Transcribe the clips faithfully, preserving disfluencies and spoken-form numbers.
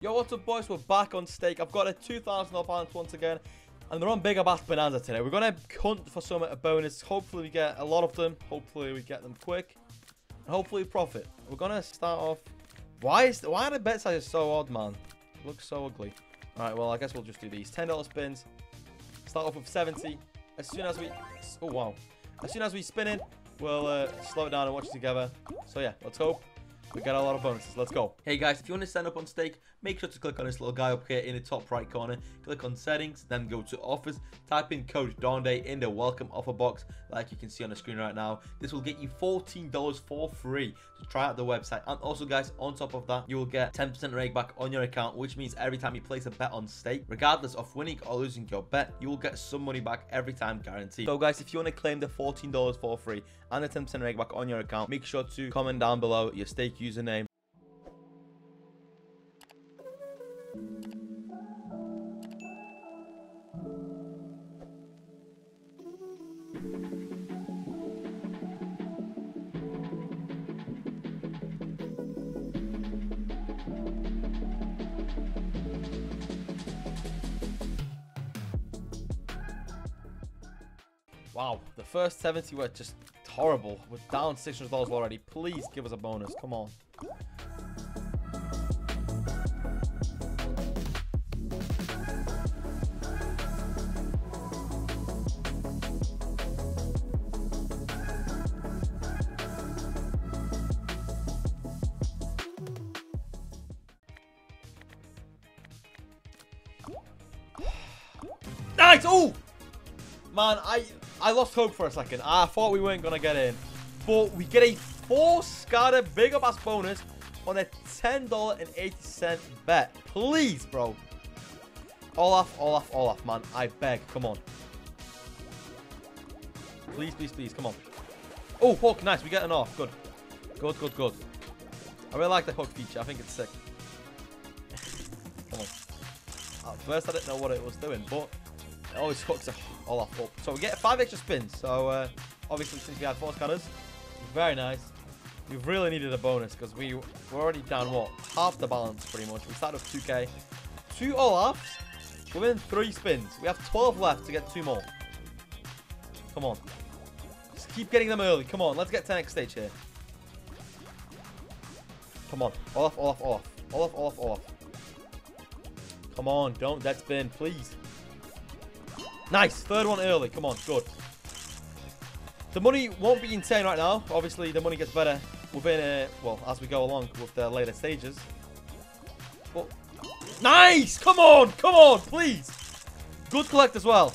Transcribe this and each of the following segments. Yo, what's up boys, we're back on Stake. I've got a two thousand pound once again, and they're on Bigger Bass Bonanza today. We're going to hunt for some a bonus. Hopefully we get a lot of them, hopefully we get them quick, and hopefully we profit. We're going to start off... Why is why are the bet sizes so odd, man? It looks so ugly. Alright, well I guess we'll just do these. ten dollar spins. Start off with seventy. As soon as we... Oh, wow. As soon as we spin it, we'll uh, slow it down and watch it together. So yeah, let's hope we got a lot of bonuses. Let's go. Hey guys, if you want to sign up on Stake, make sure to click on this little guy up here in the top right corner. Click on settings, then go to offers. Type in code Donde in the welcome offer box, like you can see on the screen right now. This will get you fourteen dollars for free to try out the website. And also guys, on top of that, you will get ten percent rakeback on your account, which means every time you place a bet on Stake, regardless of winning or losing your bet, you will get some money back every time, guaranteed. So guys, if you want to claim the fourteen dollars for free and the ten percent rakeback on your account, make sure to comment down below your Stake username. Wow, the first seventy were just horrible. We're down six hundred dollars already. Please give us a bonus. Come on. Nice! Oh! Man, I... I lost hope for a second. I thought we weren't going to get in. But we get a four scatter Bigger Bass bonus on a ten dollar and eighty cent bet. Please, bro. Olaf, Olaf, Olaf, man. I beg. Come on. Please, please, please. Come on. Oh, hook. Nice. We get an off. Good. Good, good, good. I really like the hook feature. I think it's sick. Come on. At first, I didn't know what it was doing, but... It always hooks all up. So we get five extra spins. So uh, obviously since we had four scanners, very nice. We really needed a bonus because we were already down what? Half the balance pretty much. We started with two K. Two all-ups within three spins. We have twelve left to get two more. Come on. Just keep getting them early. Come on. Let's get ten X stage here. Come on. All off, all off, all off. All off, all off, all off. Come on. Don't dead spin, please. Nice. Third one early. Come on. Good. The money won't be insane right now. Obviously, the money gets better within, uh, well, as we go along with the later stages. But nice. Come on. Come on, please. Good collect as well.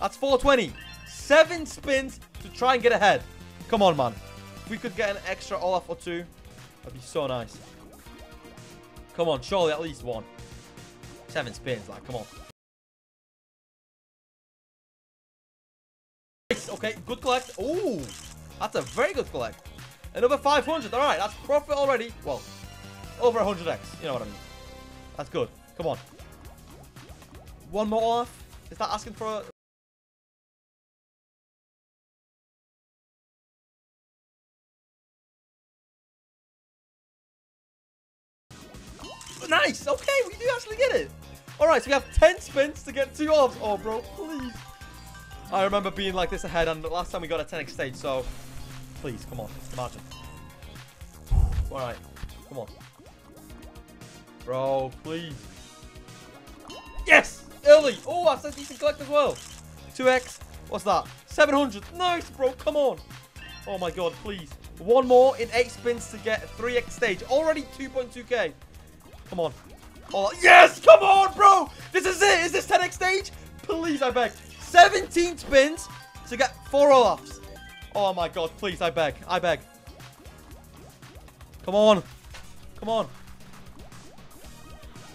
That's four twenty. Seven spins to try and get ahead. Come on, man. If we could get an extra Olaf or two, that'd be so nice. Come on. Surely at least one. Seven spins. Like, come on. Okay, good collect. Oh, that's a very good collect. Another five hundred. All right, that's profit already. Well, over one hundred X. You know what I mean. That's good. Come on. One more off. Is that asking for a... Nice. Okay, we do actually get it. All right, so we have ten spins to get two offs. Oh, bro, please. I remember being like this ahead, and last time we got a ten X stage, so please, come on, it's the margin. Alright, come on. Bro, please. Yes! Early! Oh, that's a decent collect as well. two X, what's that? seven hundred, nice, bro, come on. Oh my god, please. One more in eight spins to get a three X stage, already two point two K. Come on. Oh, yes, come on, bro! This is it! Is this ten X stage? Please, I beg. seventeen spins to get four Olafs. Oh my god, please, I beg. I beg. Come on. Come on.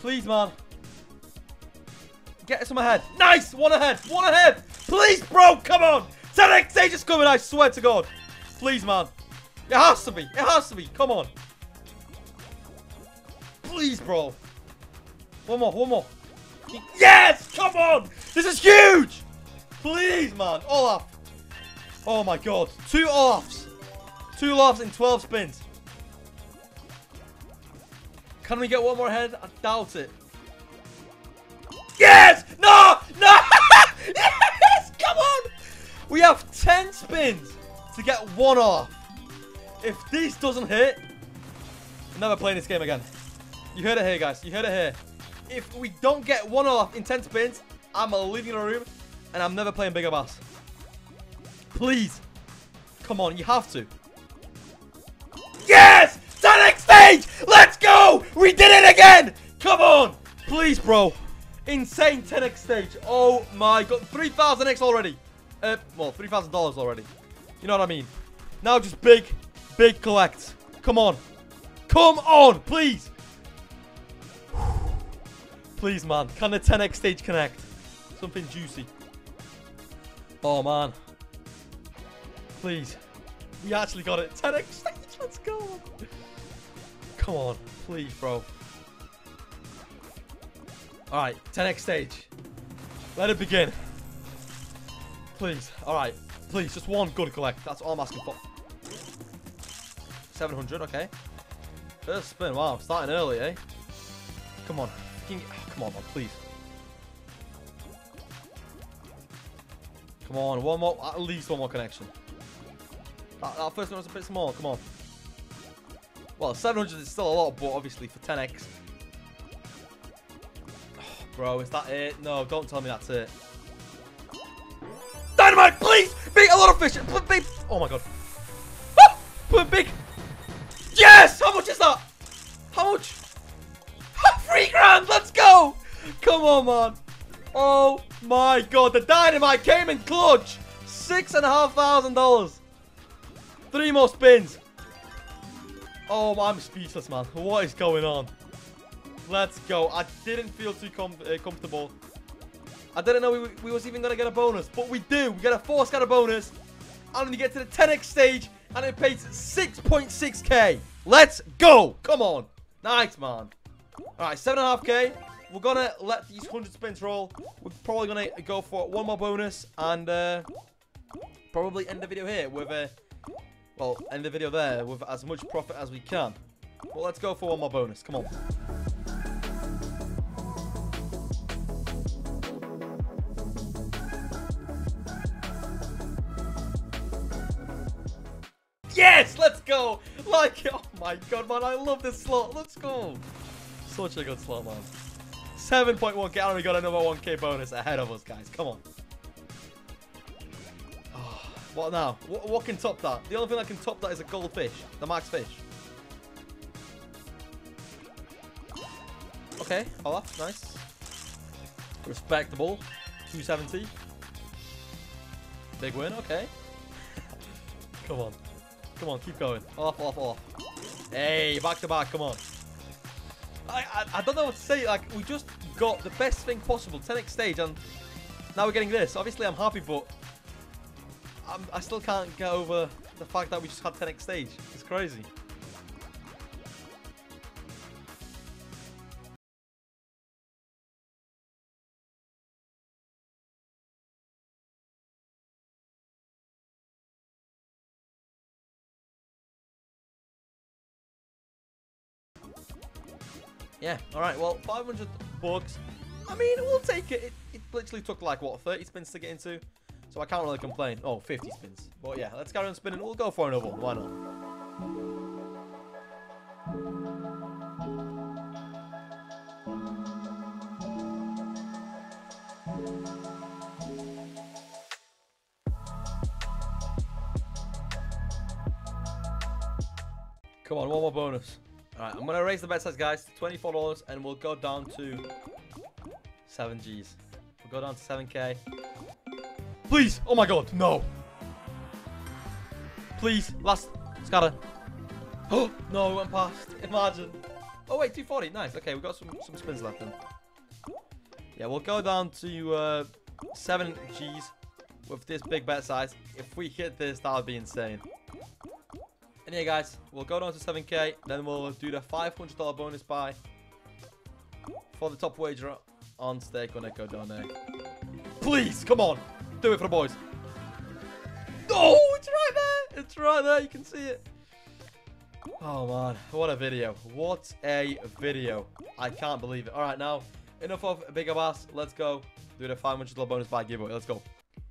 Please, man. Get some ahead. Nice! One ahead. One ahead. Please, bro, come on. ten X stage is coming, I swear to god. Please, man. It has to be. It has to be. Come on. Please, bro. One more, one more. Yes! Come on! This is huge! Please, man. Olaf. Oh, my God. Two Olafs. Two Olafs in twelve spins. Can we get one more head? I doubt it. Yes! No! No! Yes! Come on! We have ten spins to get one off. If this doesn't hit, I'm never playing this game again. You heard it here, guys. You heard it here. If we don't get one off in ten spins, I'm leaving the room and I'm never playing Bigger Bass. Please. Come on, you have to. Yes! Sonic stage! Let's go! We did it again! Come on! Please, bro. Insane ten X stage. Oh, my God. three thousand X already. Uh, well, three thousand dollars already. You know what I mean. Now just big, big collect. Come on. Come on, please. Please, man. Can the ten X stage connect? Something juicy. Oh, man. Please. We actually got it. ten X stage. Let's go. Come on. Please, bro. All right. ten X stage. Let it begin. Please. All right. Please. Just one good collect. That's all I'm asking for. seven hundred. Okay. First spin. Wow. I'm starting early, eh? Come on. Oh, come on, man, please. Come on, one more, at least one more connection. That, that first one was a bit small, come on. Well, seven hundred is still a lot, but obviously for ten X. Oh, bro, is that it? No, don't tell me that's it. Dynamite, please! Big, a lot of fish! Big, oh my God. Ah, big! Yes! How much is that? How much? Three grand, let's go! Come on, man. Oh my God, the dynamite came in clutch. Six and a half thousand dollars. Three more spins. Oh, I'm speechless, man. What is going on? Let's go. I didn't feel too com uh, comfortable. I didn't know we, we was even gonna get a bonus, but we do. We get a four scatter bonus, and we get to the ten X stage, and it pays six point six K. Let's go! Come on, nice, man. Alright, seven point five K. We're going to let these one hundred spins roll. We're probably going to go for one more bonus and uh, probably end the video here with a... Well, end the video there with as much profit as we can. Well, let's go for one more bonus. Come on. Yes! Let's go! Like, oh my God, man. I love this slot. Let's go. Such a good slot, man. seven point one K, and we got another one K bonus ahead of us, guys. Come on. Oh, what now? What, what can top that? The only thing that can top that is a goldfish. The max fish. Okay, Olaf, nice. Respectable. two seventy. Big win, okay. Come on. Come on, keep going. Olaf, Olaf, Olaf. Hey, back to back, come on. I, I, I don't know what to say. Like, we just got the best thing possible, ten X stage, and now we're getting this. Obviously, I'm happy, but I'm, I still can't get over the fact that we just had ten X stage. It's crazy. Yeah, alright, well, five hundred bucks. I mean, we'll take it. it. It literally took, like, what, thirty spins to get into? So I can't really complain. Oh, fifty spins. But yeah, let's carry on spinning. We'll go for another one. Why not? Come on, one more bonus. Alright, I'm going to raise the bet size, guys, to twenty-four dollars, and we'll go down to seven G's. We'll go down to seven K. Please! Oh my God, no! Please, last scatter. Oh, no, we went past. Imagine. Oh, wait, two forty. Nice. Okay, we've got some, some spins left then. Yeah, we'll go down to uh, seven G's with this big bet size. If we hit this, that would be insane. And yeah, guys, we'll go down to seven K, then we'll do the five hundred dollar bonus buy for the top wager on StakeOnEco dot net. Please, come on. Do it for the boys. Oh, it's right there. It's right there. You can see it. Oh, man. What a video. What a video. I can't believe it. All right, now, enough of Bigger Bass. Let's go do the five hundred dollar bonus buy giveaway. Let's go.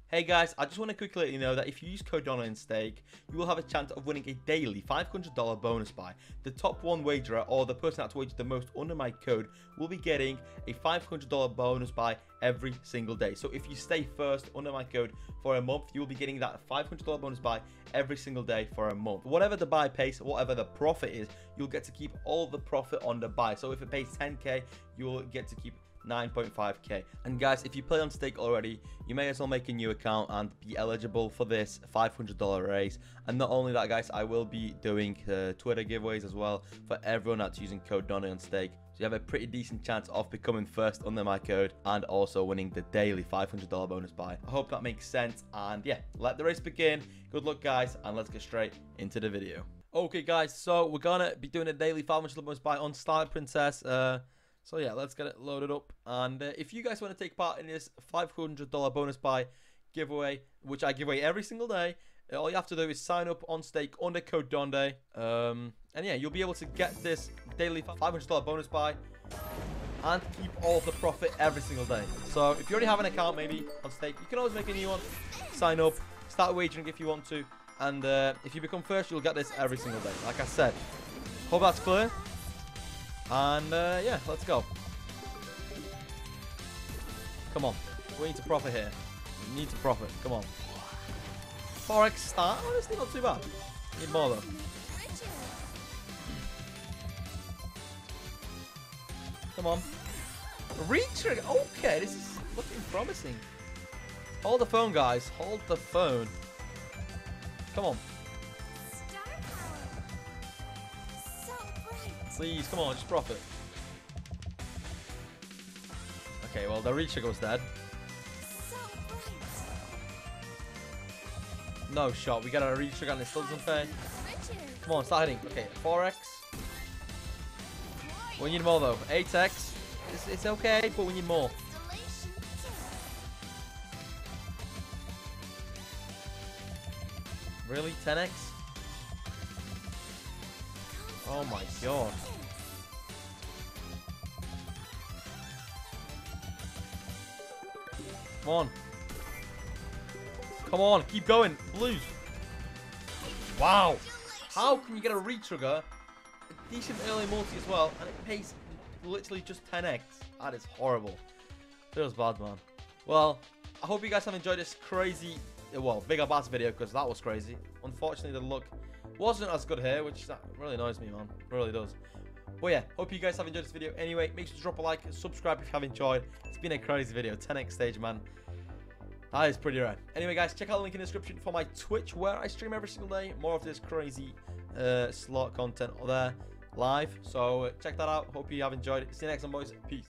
Hey guys, I just want to quickly let you know that if you use code Donde and Stake, you will have a chance of winning a daily five hundred dollar bonus buy. The top one wagerer or the person that's wagered the most under my code will be getting a five hundred dollar bonus buy every single day. So if you stay first under my code for a month, you will be getting that five hundred dollar bonus buy every single day for a month. Whatever the buy pays, whatever the profit is, you'll get to keep all the profit on the buy. So if it pays ten K, you'll get to keep nine point five K. And guys, if you play on Stake already, you may as well make a new account and be eligible for this five hundred dollar raise. And not only that, guys, I will be doing uh, Twitter giveaways as well for everyone that's using code Donde on Stake. So you have a pretty decent chance of becoming first under my code and also winning the daily five hundred dollar bonus buy. I hope that makes sense. And yeah, let the race begin. Good luck, guys, and let's get straight into the video. Okay, guys, so we're gonna be doing a daily five hundred dollar bonus buy on Star Princess. Uh, So yeah, let's get it loaded up. And uh, if you guys want to take part in this five hundred dollar bonus buy giveaway, which I give away every single day, all you have to do is sign up on Stake under code Donde. Um, and yeah, you'll be able to get this daily five hundred dollar bonus buy and keep all the profit every single day. So if you already have an account maybe on Stake, you can always make a new one, sign up, start wagering if you want to. And uh, if you become first, you'll get this every single day, like I said. Hope that's clear. And, uh, yeah, let's go. Come on. We need to profit here. We need to profit. Come on. Forex start. Honestly, not too bad. Need more, though. Come on. Retrigger. Okay, this is looking promising. Hold the phone, guys. Hold the phone. Come on. Please, come on, just profit. Okay, well, the retrigger was dead. No shot. We got a retrigger and it still doesn't pay. Come on, start hitting. Okay, four X. We need more, though. eight X. It's, it's okay, but we need more. Really? ten X? Oh my god. Come on. Come on, keep going. Blues. Wow. How can you get a retrigger, a decent early multi as well, and it pays literally just ten X? That is horrible. Feels bad, man. Well, I hope you guys have enjoyed this crazy, well, Bigger Bass video, because that was crazy. Unfortunately, the luck wasn't as good here, which that really annoys me, man. It really does. But yeah, hope you guys have enjoyed this video. Anyway, make sure to drop a like, subscribe if you have enjoyed. It's been a crazy video. ten X stage, man. That is pretty rare. Anyway, guys, check out the link in the description for my Twitch, where I stream every single day. More of this crazy uh, slot content there live. So uh, check that out. Hope you have enjoyed. See you next time, boys. Peace.